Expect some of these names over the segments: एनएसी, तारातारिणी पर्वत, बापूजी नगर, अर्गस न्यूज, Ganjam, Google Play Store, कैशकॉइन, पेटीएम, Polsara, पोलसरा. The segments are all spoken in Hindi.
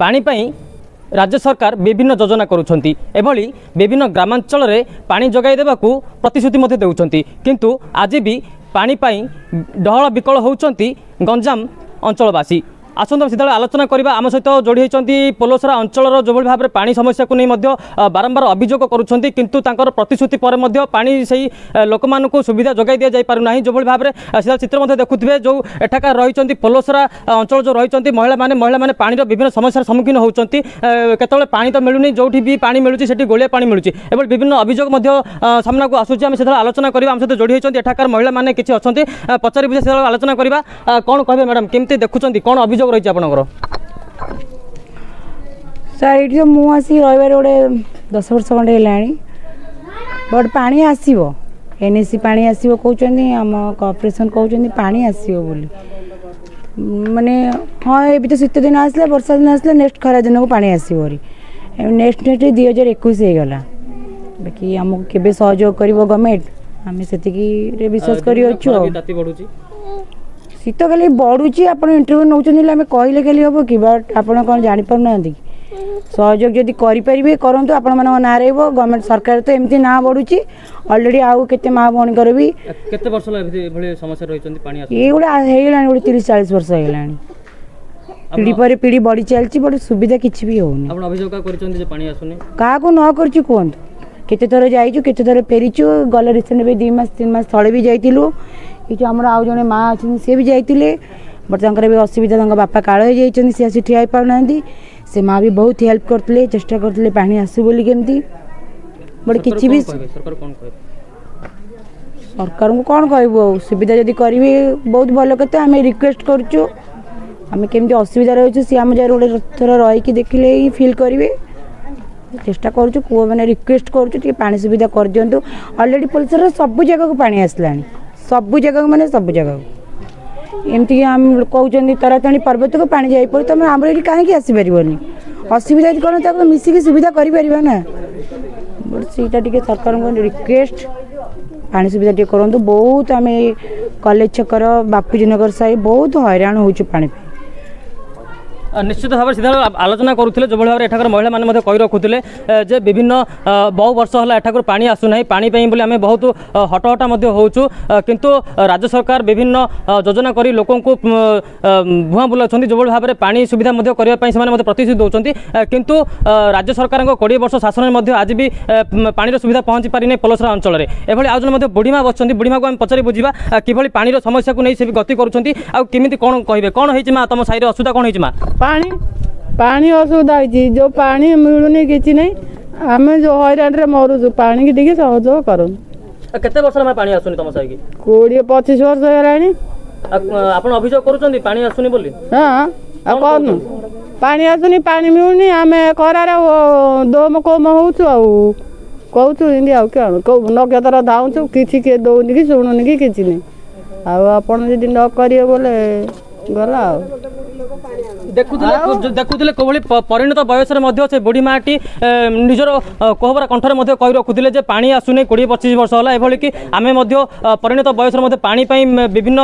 पानी पई राज्य सरकार विभिन्न योजना करुँचंती एभली विभिन्न ग्रामांचल रे पानी जगाई देबाकू प्रतिश्रुति मध्ये देउचंती किंतु आज भी पानी पई डहल विकल होउचंती गंजाम अंचलवासी। आसंत सीधा आलोचना करवा आम सहित जोड़ी होती पोलसरा अंचल जो भाव में पानी समस्या को नहीं बारंबार अभियोग करुँच किंतु तांकर प्रतिश्रुति पर पानी से ही लोक मानक सुविधा जगै दि जापना जो भाव में सीधा चित्र देखुए जो एठाकार रही पोलसरा अंचल जो रही महिला मैंने पानी विभिन्न समस्या सम्मुखीन होती केतले पानी तो मिलूनी जो भी पानी मिलूँ से गोलिया पानी मिलूँ एवं विभिन्न अभियोग सामना को आसूँ आम सीधा आलोचना करवा आम सहित जोड़ी होती एठाकार महिला मैंने किसी अच्छा पचारि बुझे सीधा आलोचना करवा कौन कहे मैडम केमती देखुं कौन अभियोग सर ये मुझे रही गोटे 10 वर्ष खंडे बट पानी आसो एनएसी पानी आसो कहते आम कॉर्पोरेशन कहते पानी आसो बोली माने हाँ ये तो शीत दिन आसला वर्षा दिन आसला नेक्स्ट खरा दिन को पानी आसोरी नेक्स्ट 2021 होगा बाकी आमको केवे सहयोग कर गवर्नमेंट आम से विश्वास कर शीत खाली बढ़ुची आपड़ इंटरव्यू नौ कहले खाली हम कि बट आप जापर ना कि सहयोग जदि करें करूँ आप ना रहा गवर्नमेंट सरकार तो एमती ना बढ़ुची अलरेडी आउ के माँ भणी कर भी ये गोटे 30-40 वर्ष पीढ़ी पर पीढ़ी बढ़ी चलती बट सुविधा किसी भी होनी क्या न कर केते थर जाइचु केते थर फेरीचु गल रिसेंट भी 2-3 मास तले भी जाइतिलु ये जो आम आज जड़े माँ अच्छे सी भी जाइए बट भी असुविधा बापा काल हो जाइए सी आसी ठिया पाना से माँ भी बहुत हेल्प करते चेष्टा करते पानी आसू बोली केमती बट किसी भी सरकार को कौन कहूँ सुविधा जब करेंगे बहुत भल कथा आम रिक्वेस्ट करुँ आम केमती असुविधा रही सी आम जगह गोटे थर रही देखिले ही फिल करेंगे चेष्टा करुँ कु मैंने रिक्वेस्ट करुँ पानी सुविधा कर दिंतु अलरेडी पोलसरा सब जगह को पानी आसला सबू जगह मैंने सब जगह एमती आम कहते ताराताणी पर्वत को पानी जापर तुम आम कहीं आसपारी असुविधा कौन तक मिसिकी सुविधा करना सीटा टी सरकार रिक्वेस्ट पानी सुविधा टी कर बहुत आम कलेज छकर बापूजी नगर साहि बहुत हैरान हो निश्चित भाव सीधा आलोचना करुले जो भाव में एठाकर महिला मैंने कही रखुले जे विभिन्न बहु वर्ष है एठाकर पानी आसूना पानी बोली आम बहुत हटहटा होचु किंतु राज्य सरकार विभिन्न योजना कर लोक भुआ बुलाऊँ जो भाव में पानी सुविधा करने प्रतिश्रुति दौरान किंतु राज्य सरकार 20 वर्ष शासन में आज भी पानी सुविधा पहुँची पारिना पोलसरा अंचल में एभली आज जन बुढ़ीमा बच्चन बुढ़ीमा को आम पचारि बुझा किभली पानी समस्या को नहीं सी गति करुँच आमि कौन कहे कौन होती माँ तुम साइड असुविधा कौन होती माँ पानी असुविधा होती जो पानी मिलूनी किसी ना आम जो हईराण मरुचु पानी की टे सहयोग करूँ केते वर्ष में पानी आसुनी तुम सही 20-25 वर्ष होगा आप अभियोग करुँच पानी आसुनी बोली हाँ कहूँ पानी आसुनी पानी मिलूनी आम खरार दोम कोम होचु आ कहचु इमी आ नक्षत्र धाऊँ किसी किए दौन कि शुणुनि कि किसी नहीं आपड़ी न करेंगे बोले गला देखुले कोभली परिणत बयस बुढ़ी माटी निजर कोहबरा कंठर कही रखुले पानी आसूनी 20-25 वर्ष है एभली कि आम परिणत बयस विभिन्न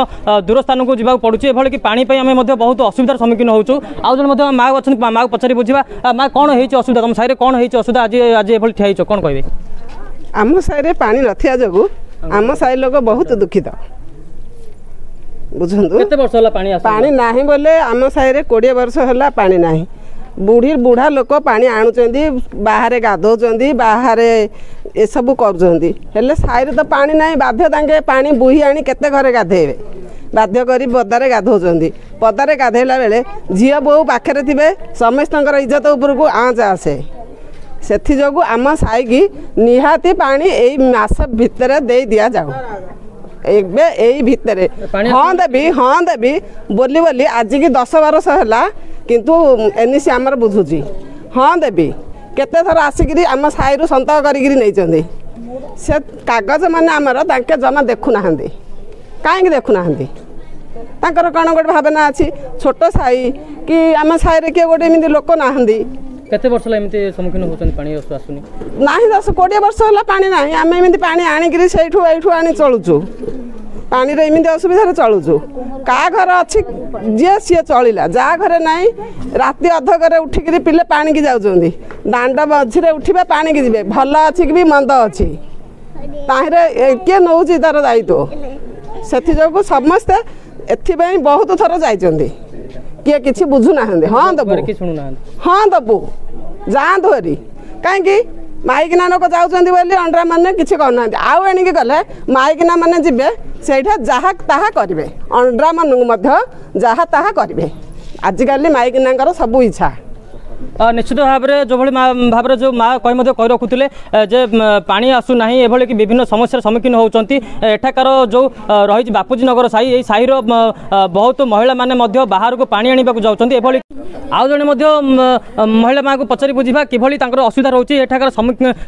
दूर स्थान को जावाक पड़ू एभली कि पानी आम बहुत असुविधार सम्मुखीन होचु आज जो माँ अच्छी माँ को पचारि बुझा माँ कौन होसुविधा तुम साइड कौन होसुविधा आज आज एभली ठिया हो कौन कहे आम साइड पानी नथिया जगू आम साइड लोक बहुत दुखित बुझुला पानी ना बोले आम साहि 20 वर्ष है पानी ना बुढ़ी बुढ़ा लोक पानी आणुं बाहर गाधो बाहर ये सब कर साहि तो पानी ना बाध्य पानी बुही आनी केते घर गाधेबे बाध्य कर पदार गाधो पदार गाधेला बेले झील बो पाखे थे समस्त इज्जत उपरक आँच आसे से जो आम साहि की निहाती पानी यस भर दे दि जाऊ भीतर हाँ देवी बोली बोली आज की 10-12 वर्ष है किंतु एनसी आमर बुझुची हाँ देवी केते थर आसिकी आम साहि सत कर से कागज मैंने आमर ते जमा देखुना कहीं देखुना कौन गोटे भावना अच्छी छोट साहि कि आम साहि किए गोटे एमती लोक ना केते वर्ष सम्मुखीन होचन पानी आसुनी ना 10-20 वर्ष है पानी ना आम एमती पानी आणिक चलुचु पानी एमती असुविधा चलुचु का घर अच्छी जी सी चलला जहाँ घर ना राति अध घर उठिक पिले पा की जाऊँगी दाण्ड मझे उठा पा की जी भल अच्छी भी मंद अच्छी किए नौ तार दायित्व से समस्ते एपाई बहुत थर जाइए किए कि बुझुना हाँ दबू हाँ दबू जातु हरी कहीं माइकिना लोक जाऊँगी बोली अंडरा मैंने किसी कहना आउ एणिक गले माइकिना मैंने जी से करेंगे अंडरा मानू जहाँ करेंगे आजिकल माइकिना सब इच्छा निश्चित भाव में जो भाव में जो माँ कही कही रखुले जे पानी आसूना एभली कि विभिन्न समस्या सम्मुखीन होती एठाकार जो रही बापूजी नगर साई ये साईर बहुत महिला मैंने बाहर को पानी आने जाऊँगी आउ जड़े महिला माँ को पचारि बुझा किभली असुविधा रोचे एठाकार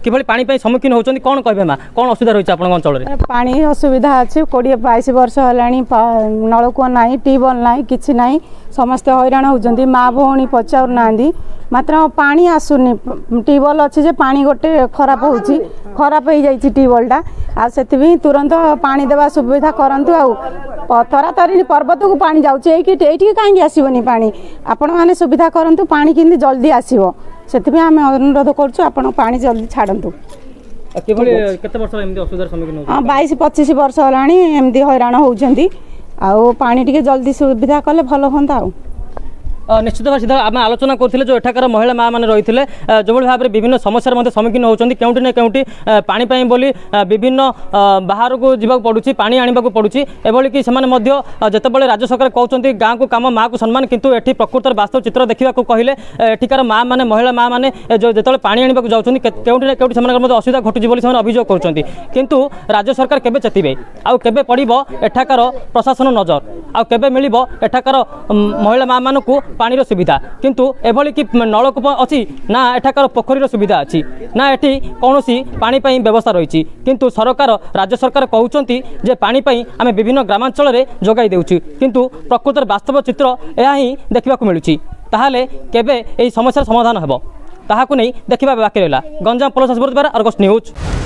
किभली पानी सम्मुखीन होती कौन कहे माँ कौन असुविधा रही है आप अंचल में पानी असुविधा अच्छी 20-22 वर्ष होलानी नलकूआ ना ट्यूबवेल ना कि ना समस्ते हैरान होती माँ भौणी पचार ना मात्र पानी आसुनी ट्यूबवेल अच्छी जे पानी गोटे खराब हो जाइए ट्यूबवेलटा आती तुरंत पानी देवा सुविधा करतु आ तारातारिणी पर्वत को पानी जाऊँच ये कहीं आसबनी पानी आपण मैंने सुविधा करतु पानी केमती जल्दी आसो से आम अनुरोध करुँ पानी जल्दी छाड़ू हाँ 22-25 वर्ष होलानी एमती हैरान होती आउ पानी टिके जल्दी सुविधा कले भल होता निश्चित भाव सीधा आम आलोचना करते जो एठाकार महिला माँ मैंने रही है जो भाव में विभिन्न समस्या सम्मुखीन होती क्योंटी ना क्योंटी पानी बोली विभिन्न बाहर को जावाक पड़ू पानी आने पड़ूँ एभली कि सेतने राज्य सरकार कहते गाँव को कम माँ को सम्मान किंतु एठी प्रकृतर वास्तव चित्र देखा कहले एठिकार माँ मैंने महिला माँ मैंने जो पानी आने जाऊँगी क्योंटी ना क्योंटी से असुविधा घटू अभियोग करते किंतु राज्य सरकार केबे चेतिबे आउ केबे पड़िबो एठाकार प्रशासन नजर आउ केबे मिलिबो एठाकार महिला माँ मानकू पानी सुविधा किंतु एभली कि नलकूप अच्छी ना एठाकार पोखरी सुविधा अच्छी ना एठी कौन सी पानी पई व्यवस्था रही किंतु सरकार राज्य सरकार कहउचंती जे पानी पई आमे विभिन्न ग्रामांचल रे जोगाई देउची किंतु प्रकृतर वास्तव चित्र एहा ही देखा मिलूची ताहाले केबे एई समस्या समाधान हेबो ताहाकु नै देखिबा बाकी रहला गंजाम पोलसारा अर्गस न्यूज।